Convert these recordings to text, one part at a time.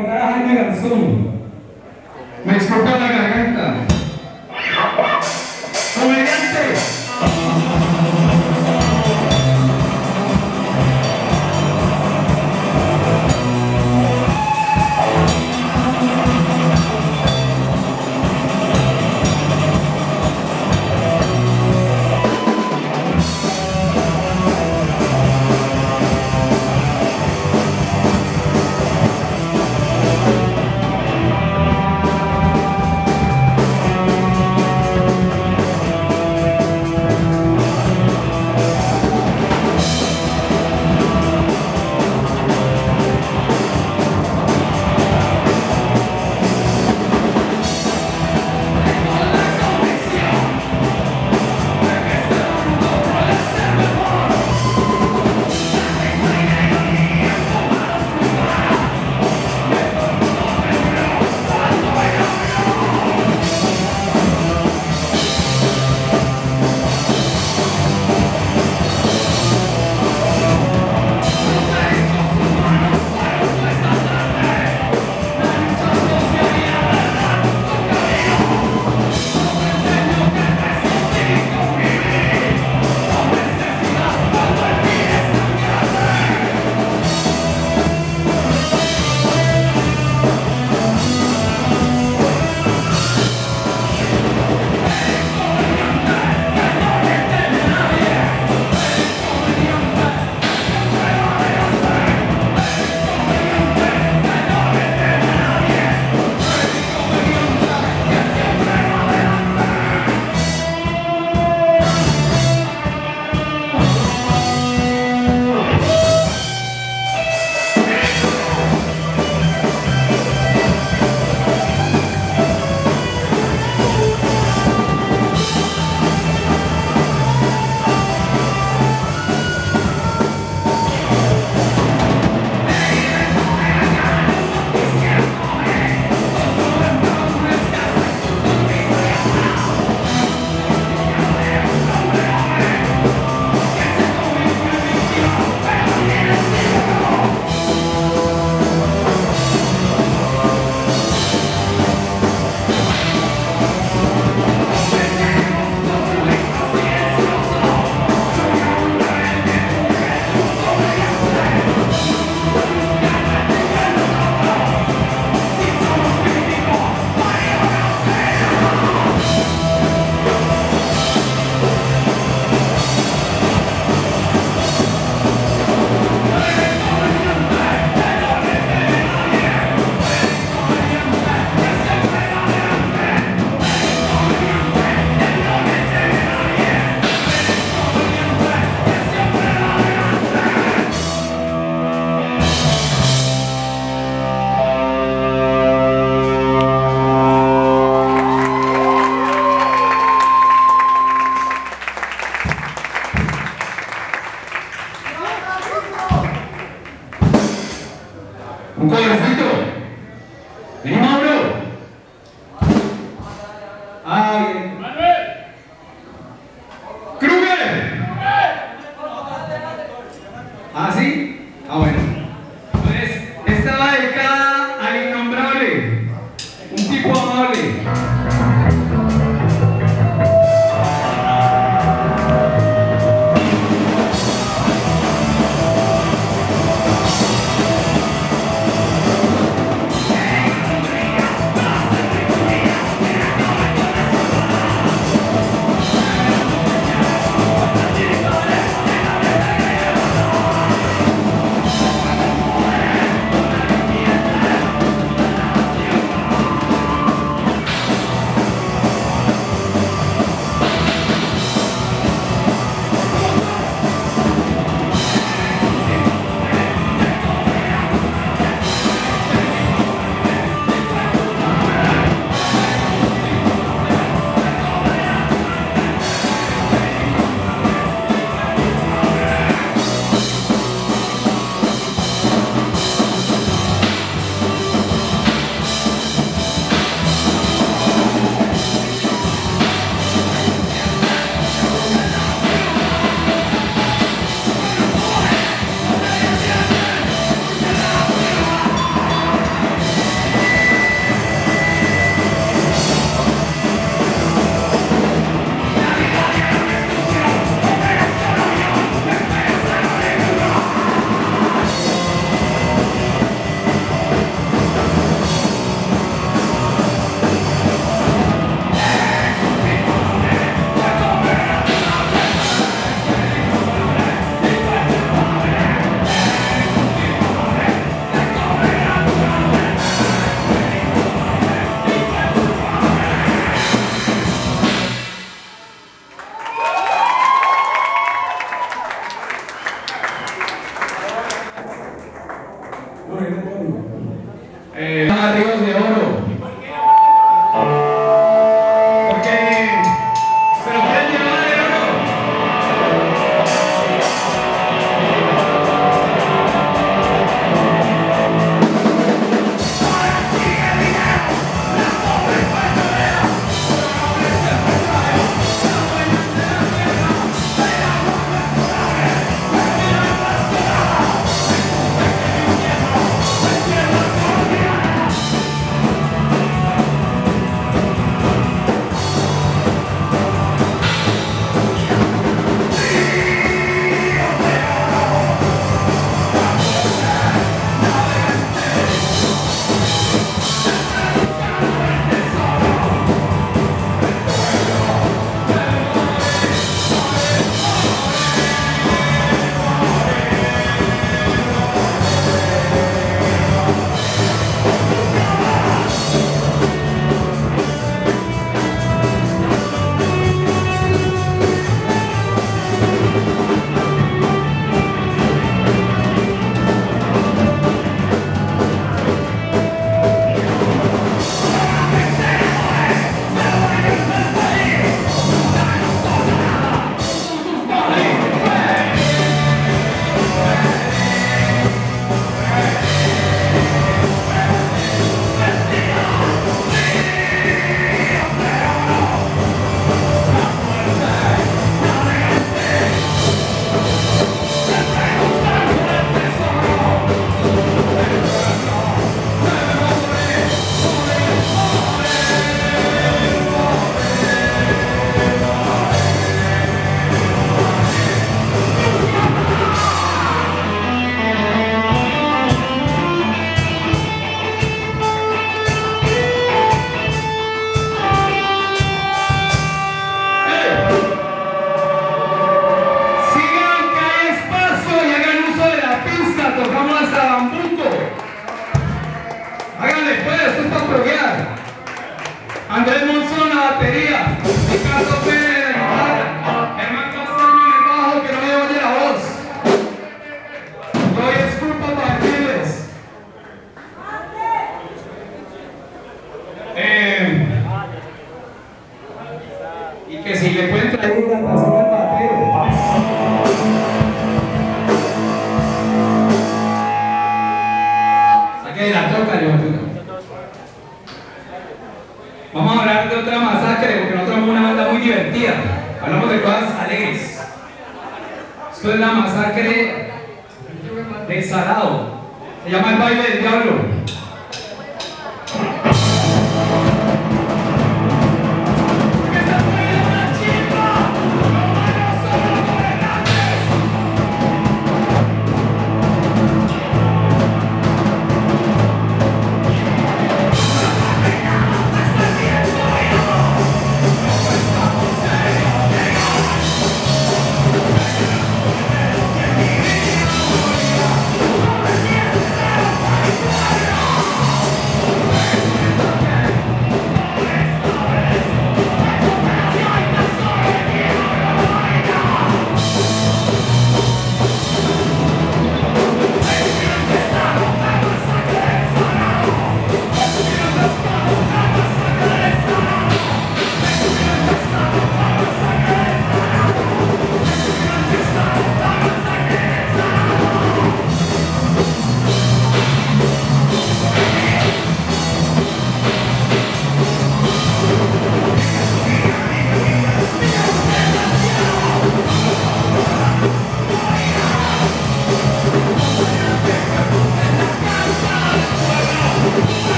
recordar a Jaime Garzón. Me explotó la garganta. ¡Comediante! que si le pueden traer una canción al batero. Saque la troca, yo puta. Vamos a hablar de otra masacre, porque nosotros somos una banda muy divertida. Hablamos de cosas alegres. Esto es la masacre de Sarao. Se llama El Baile del Diablo.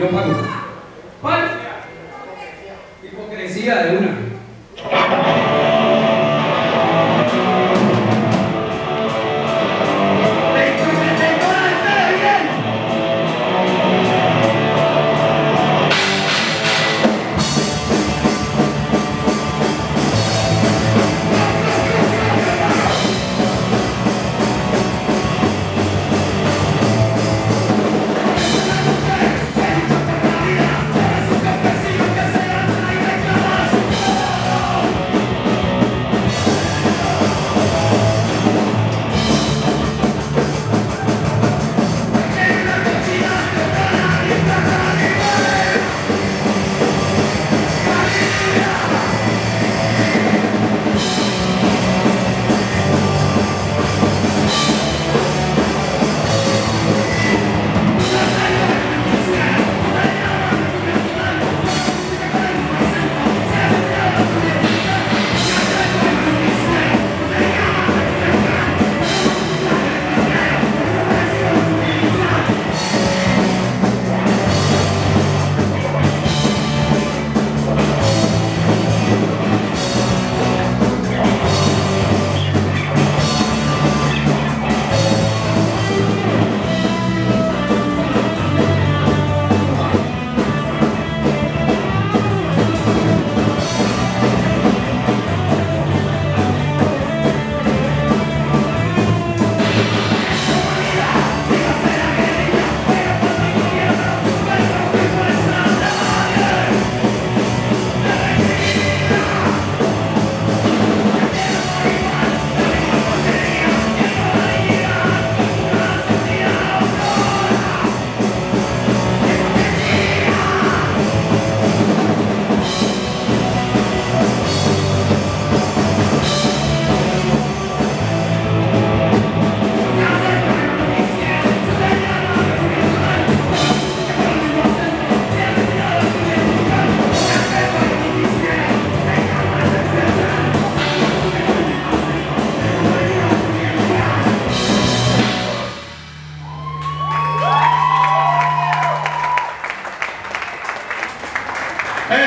Dios pago. ¿Cuál? Hipocresía de una.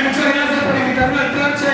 Muchas gracias por invitarme al tranche.